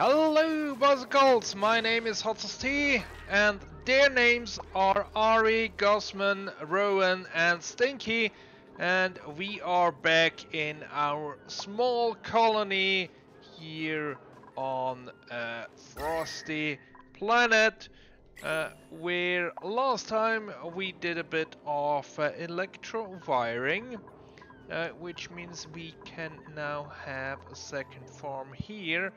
Hello, Buzz Golds. My name is HotSustee, and their names are Ari, Gossman, Rowan, and Stinky, and we are back in our small colony here on a frosty planet, where last time we did a bit of electro wiring, which means we can now have a second farm here.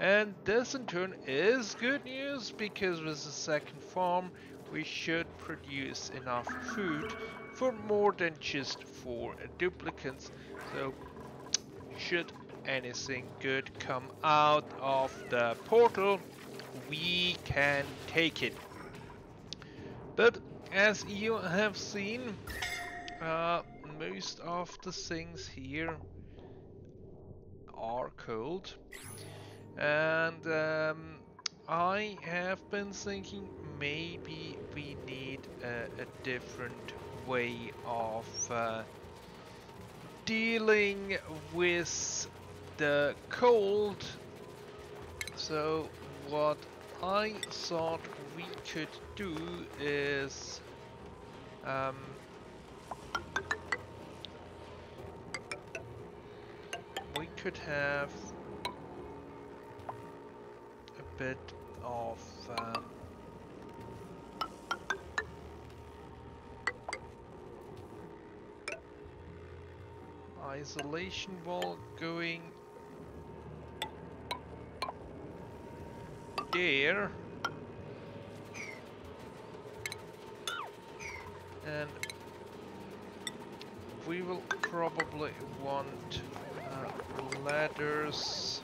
And this in turn is good news, because with the second farm we should produce enough food for more than just 4 duplicants. So should anything good come out of the portal, we can take it. But as you have seen, most of the things here are cold. And I have been thinking maybe we need a different way of dealing with the cold. So what I thought we could do is we could have bit of isolation wall going there, and we will probably want ladders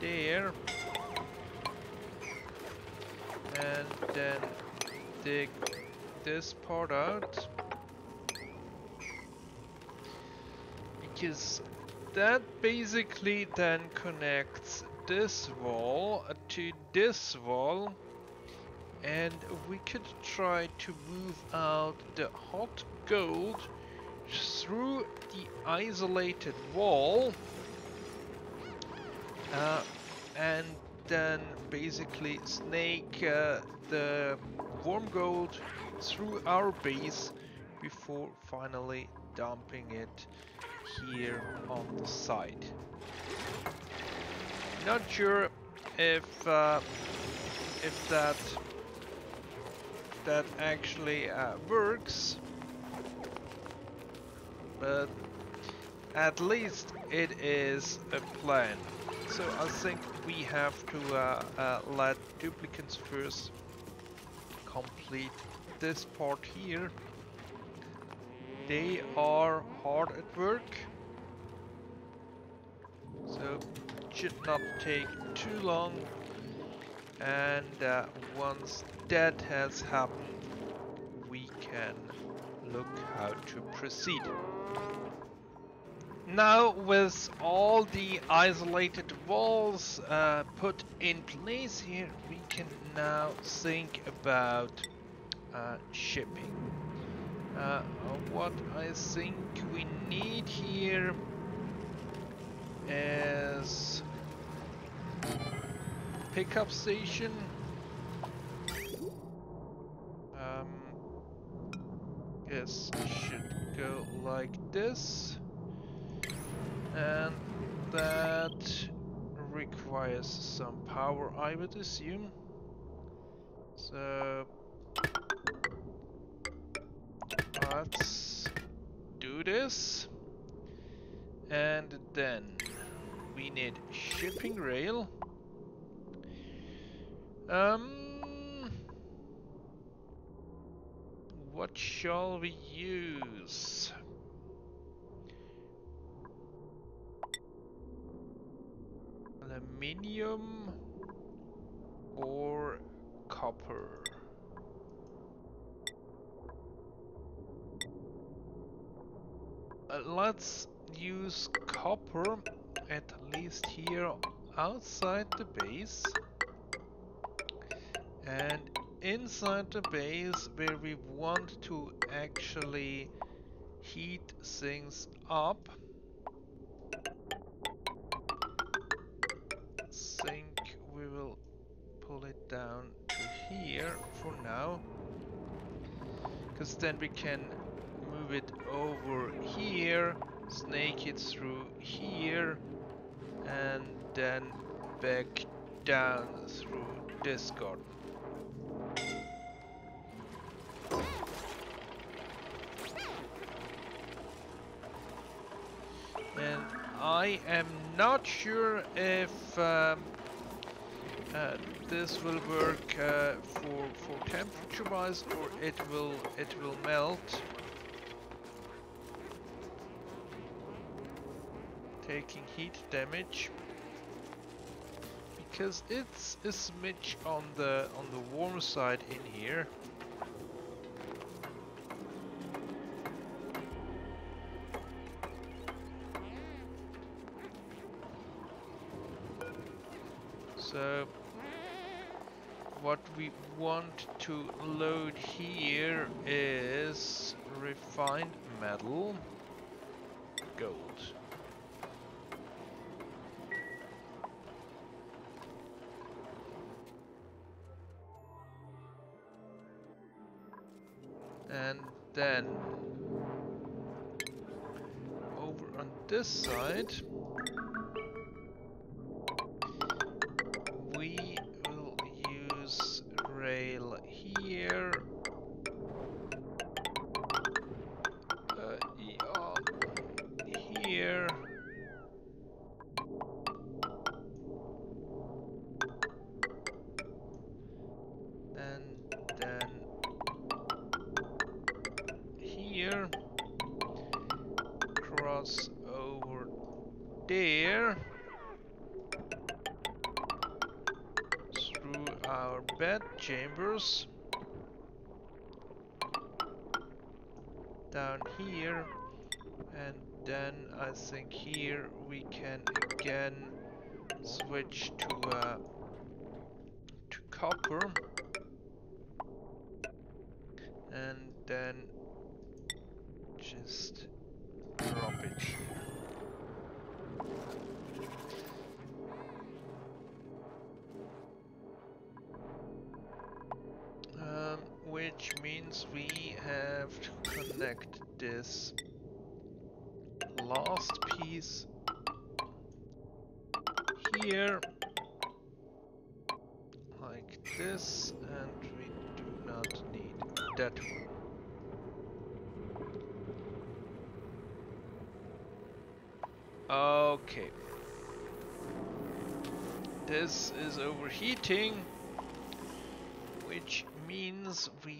there, and then dig this part out, because that basically then connects this wall to this wall, and we could try to move out the hot gold through the isolated wall, and then basically snake the warm gold through our base before finally dumping it here on the side. Not sure if that actually works, but at least it is a plan. So I think we have to let duplicants first complete this part here. They are hard at work, so it should not take too long. And once that has happened, we can look how to proceed. Now, with all the isolated walls put in place here, we can now think about shipping. What I think we need here is pickup station. Yes, should go like this. And that requires some power, I would assume. So let's do this. And then we need shipping rail. What shall we use? Aluminium or copper? Let's use copper, at least here outside the base, and inside the base where we want to actually heat things up. think we will pull it down to here for now, because then we can move it over here, snake it through here, and then back down through Discord. And I am not sure if this will work for temperature-wise, or it will melt. Taking heat damage because it's a smidge on the warm side in here. So what we want to load here is refined metal, gold. And then over on this side, we will use rail here. Here. Chambers down here, and then I think here we can again switch to copper, and then just drop it here. Which means we have to connect this last piece here, like this, and we do not need that one. Okay. This is overheating, which means we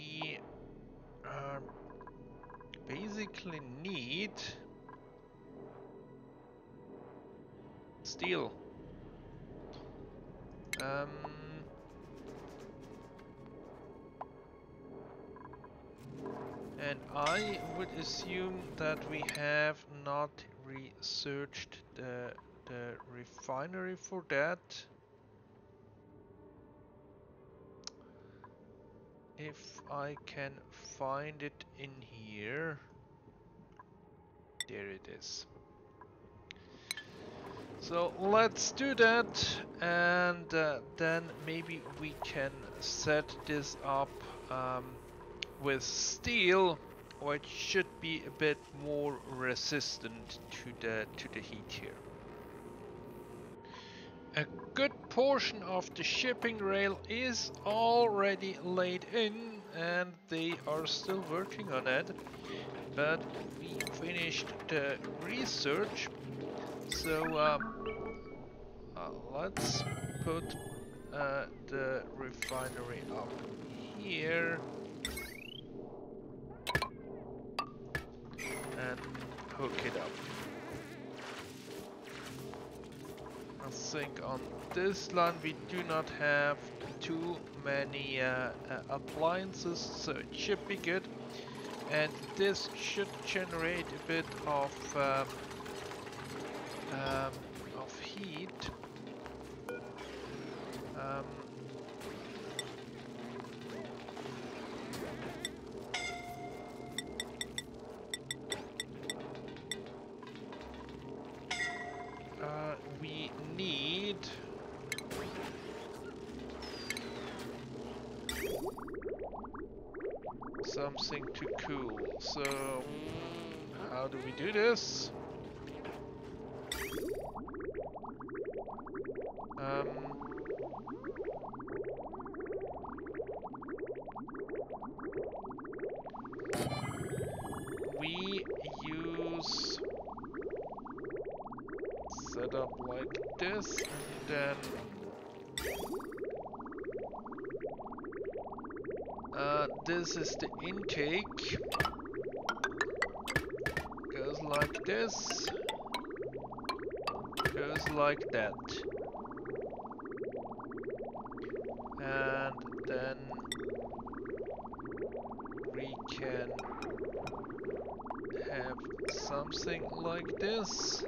basically need steel. And I would assume that we have not researched the refinery for that. If I can find it in here, there it is. So let's do that, and then maybe we can set this up with steel, or it should be a bit more resistant to the heat here. A good portion of the shipping rail is already laid in, and they are still working on it, but we finished the research, so let's put the refinery up here and hook it up. I think on this line we do not have too many appliances, so it should be good. And this should generate a bit of heat. We need Something to cool. So, how do we do this? We use setup like this, and then this is the intake. Goes like this. Goes like that. And then we can have something like this.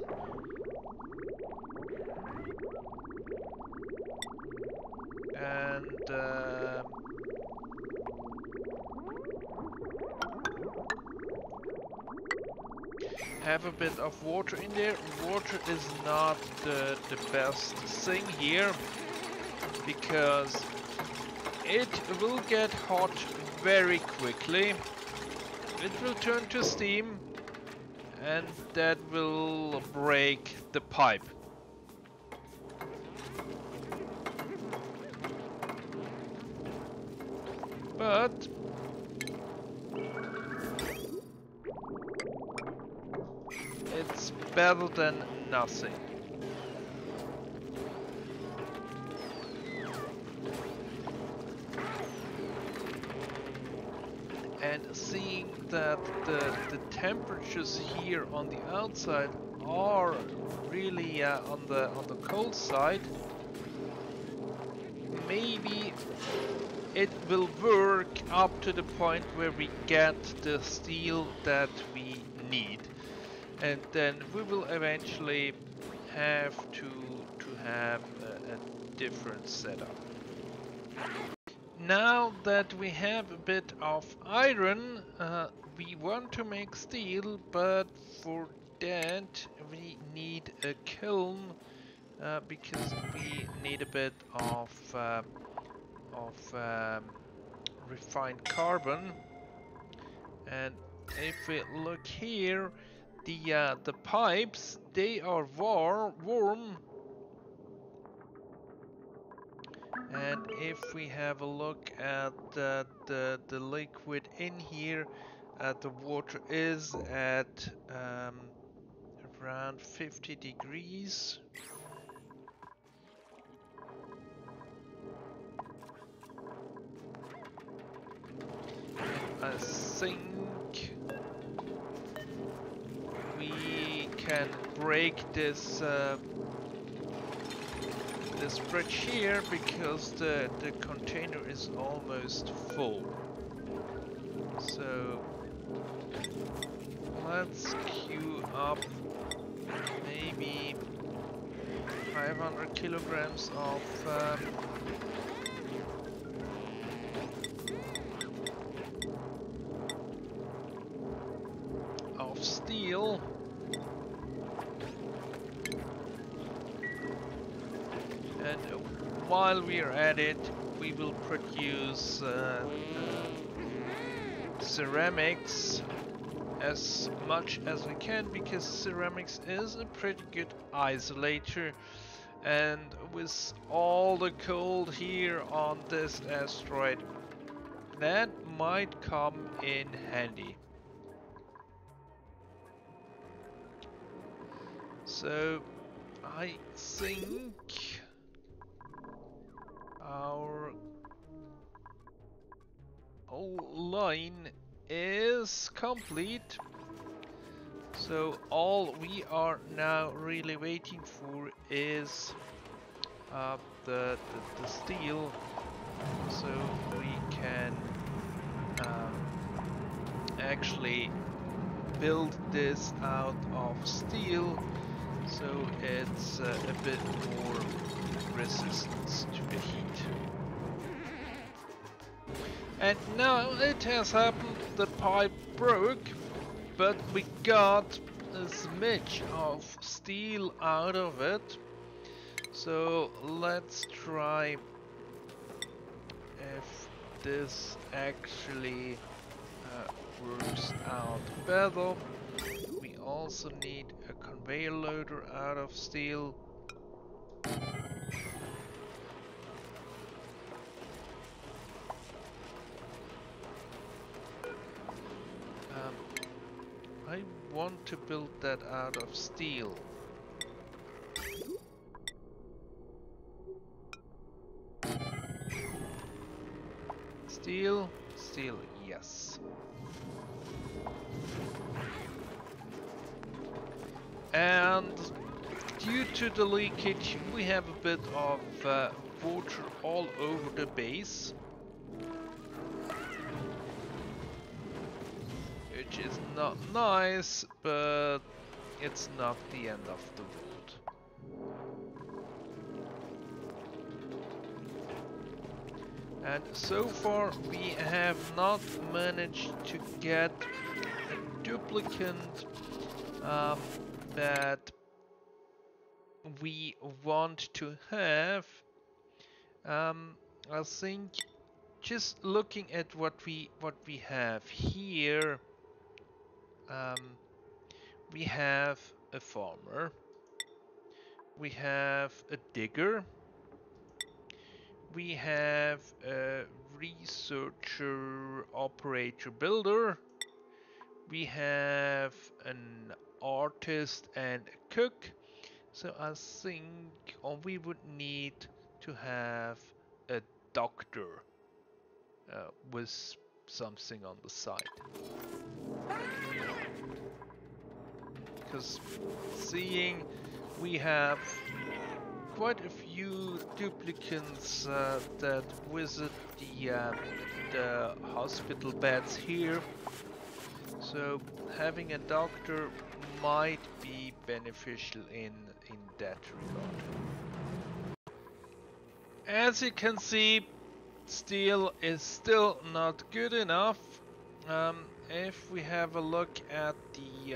And have a bit of water in there. Water is not the best thing here, because it will get hot very quickly. It will turn to steam, and that will break the pipe. But it's better than nothing. And seeing that the temperatures here on the outside are really on the cold side, maybe it will work up to the point where we get the steel that we need. And then we will eventually have to have a different setup. Now that we have a bit of iron, we want to make steel, but for that we need a kiln, because we need a bit of refined carbon. And if we look here, the pipes, they are warm, and if we have a look at the liquid in here, the water is at around 50 degrees. I think we can break this bridge here, because the container is almost full. So let's queue up maybe 500 kilograms of steel. And while we are at it, we will produce ceramics as much as we can, because ceramics is a pretty good isolator. And with all the cold here on this asteroid, that might come in handy. So I think our whole line is complete. So all we are now really waiting for is the steel, so we can actually build this out of steel. So it's a bit more resistance to the heat. And now it has happened, the pipe broke, but we got a smidge of steel out of it. So let's try if this actually works out better. We also need a conveyor loader out of steel. I want to build that out of steel. Steel, steel, yes. And due to the leakage, we have a bit of water all over the base, which is not nice, but it's not the end of the world. And so far we have not managed to get a duplicant that we want to have. I think just looking at what we have here, we have a farmer, we have a digger, we have a researcher, operator, builder. We have an artist and a cook. So I think we would need to have a doctor with something on the side. Because seeing we have quite a few duplicants that visit the hospital beds here, so having a doctor might be beneficial in that regard. As you can see, steel is still not good enough. If we have a look at the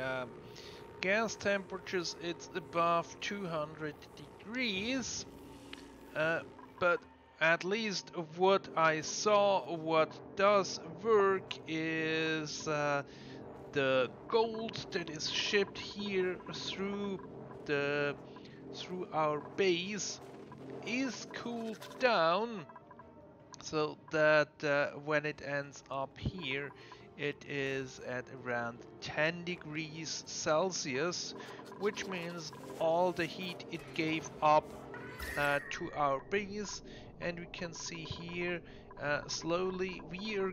gas temperatures, it's above 200 degrees. But at least what I saw, what does work is the gold that is shipped here through our base is cooled down, so that when it ends up here, it is at around 10 degrees Celsius, which means all the heat it gave up to our base. And we can see here slowly we are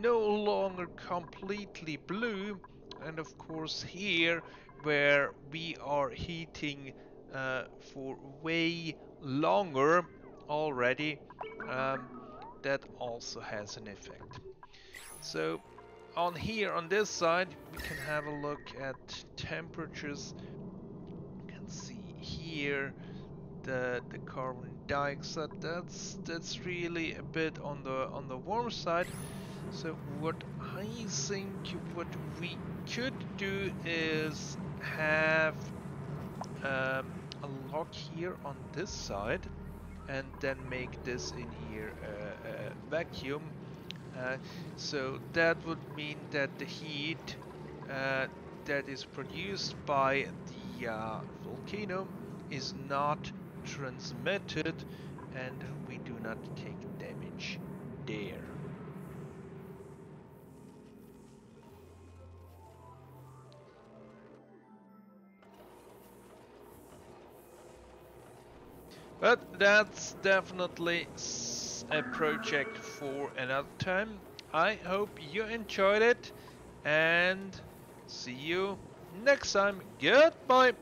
no longer completely blue, and of course here where we are heating for way longer already, that also has an effect. So on here, on this side, we can have a look at temperatures. You can see here the carbon dioxide. That's really a bit on the warm side. So what I think what we could do is have a lock here on this side, and then make this in here a vacuum. So that would mean that the heat that is produced by the volcano is not transmitted, and we do not take damage there. But that's definitely a project for another time. I hope you enjoyed it, and see you next time. Goodbye.